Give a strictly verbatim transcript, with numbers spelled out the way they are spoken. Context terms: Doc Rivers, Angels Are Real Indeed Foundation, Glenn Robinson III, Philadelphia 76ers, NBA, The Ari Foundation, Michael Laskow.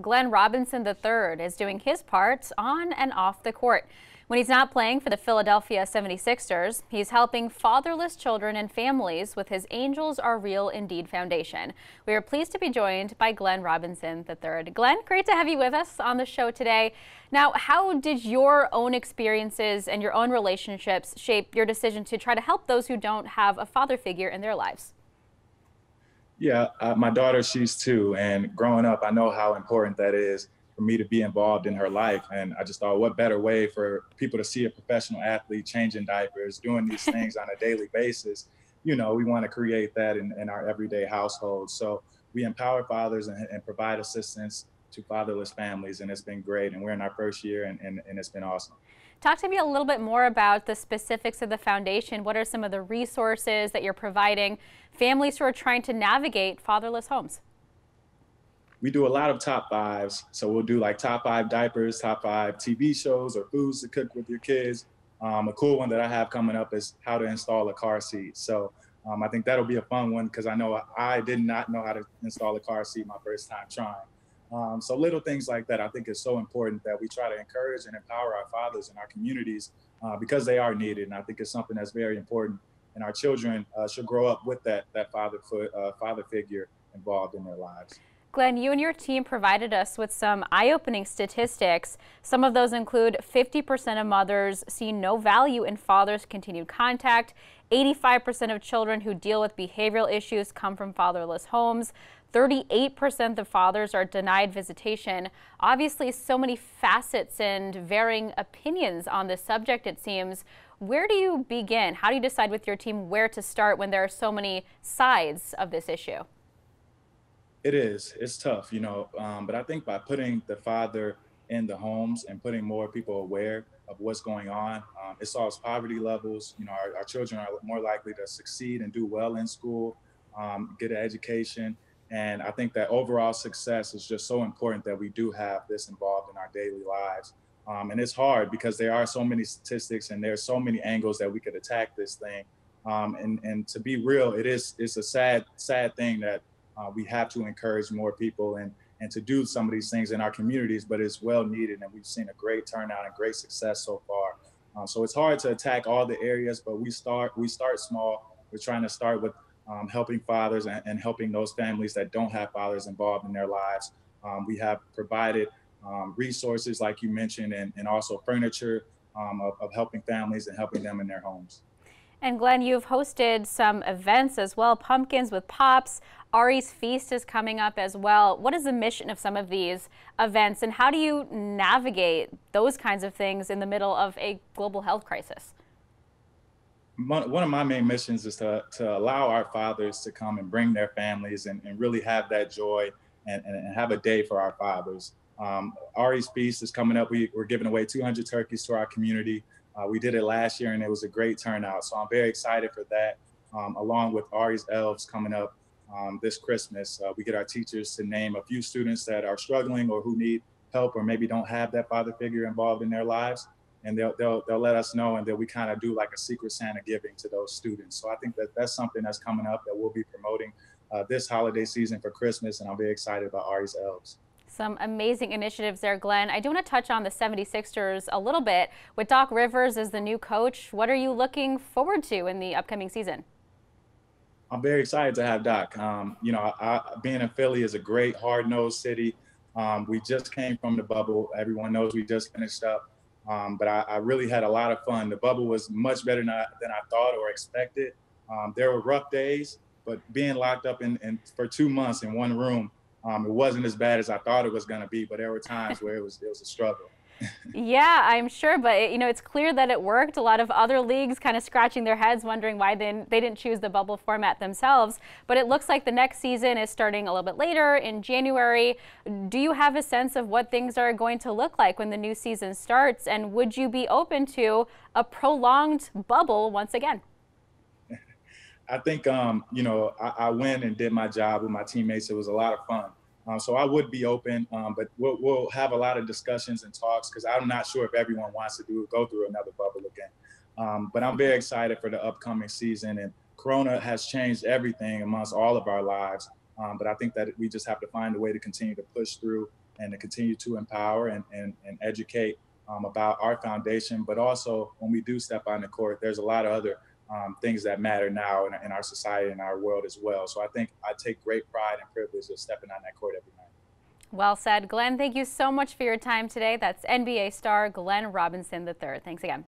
Glenn Robinson the third is doing his part on and off the court. When he's not playing for the Philadelphia seventy-sixers, he's helping fatherless children and families with his Angels Are Real Indeed Foundation. We are pleased to be joined by Glenn Robinson the third. Glenn, great to have you with us on the show today. Now, how did your own experiences and your own relationships shape your decision to try to help those who don't have a father figure in their lives? Yeah, uh, my daughter, she's two, and growing up, I know how important that is for me to be involved in her life. And I just thought, what better way for people to see a professional athlete changing diapers, doing these things on a daily basis. You know, we want to create that in, in our everyday household. So we empower fathers and, and provide assistance to fatherless families, and it's been great. And we're in our first year, and, and, and it's been awesome. Talk to me a little bit more about the specifics of the foundation. What are some of the resources that you're providing families who are trying to navigate fatherless homes? We do a lot of top fives. So we'll do like top five diapers, top five T V shows or foods to cook with your kids. Um, a cool one that I have coming up is how to install a car seat. So um, I think that'll be a fun one because I know I did not know how to install a car seat my first time trying. Um, so little things like that, I think is so important that we try to encourage and empower our fathers in our communities uh, because they are needed. And I think it's something that's very important. And our children uh, should grow up with that, that father, uh, father figure involved in their lives. Glenn, you and your team provided us with some eye-opening statistics. Some of those include fifty percent of mothers see no value in fathers' continued contact, eighty-five percent of children who deal with behavioral issues come from fatherless homes, thirty-eight percent of fathers are denied visitation. Obviously, so many facets and varying opinions on this subject, it seems. Where do you begin? How do you decide with your team where to start when there are so many sides of this issue? It is. It's tough, you know, um, but I think by putting the father in the homes and putting more people aware of what's going on, um, it solves poverty levels. You know, our, our children are more likely to succeed and do well in school, um, get an education. And I think that overall success is just so important that we do have this involved in our daily lives. Um, and it's hard because there are so many statistics and there's so many angles that we could attack this thing. Um, and, and to be real, it is, it's a sad, sad thing that Uh, we have to encourage more people and, and to do some of these things in our communities, but it's well needed. And we've seen a great turnout and great success so far. Um, so it's hard to attack all the areas, but we start, we start small. We're trying to start with um, helping fathers and, and helping those families that don't have fathers involved in their lives. Um, we have provided um, resources, like you mentioned, and, and also furniture um, of, of helping families and helping them in their homes. And Glenn, you've hosted some events as well, Pumpkins with Pops, Ari's Feast is coming up as well. What is the mission of some of these events, and how do you navigate those kinds of things in the middle of a global health crisis? One of my main missions is to, to allow our fathers to come and bring their families and, and really have that joy and, and have a day for our fathers. Um, Ari's Feast is coming up. We, we're giving away two hundred turkeys to our community. Uh, we did it last year and it was a great turnout. So I'm very excited for that, um, along with Ari's Elves coming up um, this Christmas. Uh, we get our teachers to name a few students that are struggling or who need help or maybe don't have that father figure involved in their lives. And they'll, they'll, they'll let us know, and then we kind of do like a secret Santa giving to those students. So I think that that's something that's coming up that we'll be promoting uh, this holiday season for Christmas. And I'm very excited about Ari's Elves. Some amazing initiatives there, Glenn. I do want to touch on the seventy-sixers a little bit. With Doc Rivers as the new coach, what are you looking forward to in the upcoming season? I'm very excited to have Doc. Um, you know, I, I, being in Philly is a great hard-nosed city. Um, we just came from the bubble. Everyone knows we just finished up, um, but I, I really had a lot of fun. The bubble was much better than I, than I thought or expected. Um, there were rough days, but being locked up in, in for two months in one room, Um, it wasn't as bad as I thought it was going to be, but there were times where it was, it was a struggle. Yeah, I'm sure. But, it, you know, it's clear that it worked. A lot of other leagues kind of scratching their heads, wondering why they, they didn't choose the bubble format themselves. But it looks like the next season is starting a little bit later in January. Do you have a sense of what things are going to look like when the new season starts? And would you be open to a prolonged bubble once again? I think, um, you know, I, I went and did my job with my teammates. It was a lot of fun. Um, so I would be open, um, but we'll, we'll have a lot of discussions and talks because I'm not sure if everyone wants to do go through another bubble again. Um, but I'm very excited for the upcoming season. And Corona has changed everything amongst all of our lives. Um, but I think that we just have to find a way to continue to push through and to continue to empower and, and, and educate um, about our foundation. But also when we do step on the court, there's a lot of other um, things that matter now in, in our society and our world as well. So I think I take great pride and privilege of stepping on that court every night. Well said, Glenn. Thank you so much for your time today. That's N B A star Glenn Robinson the third. Thanks again.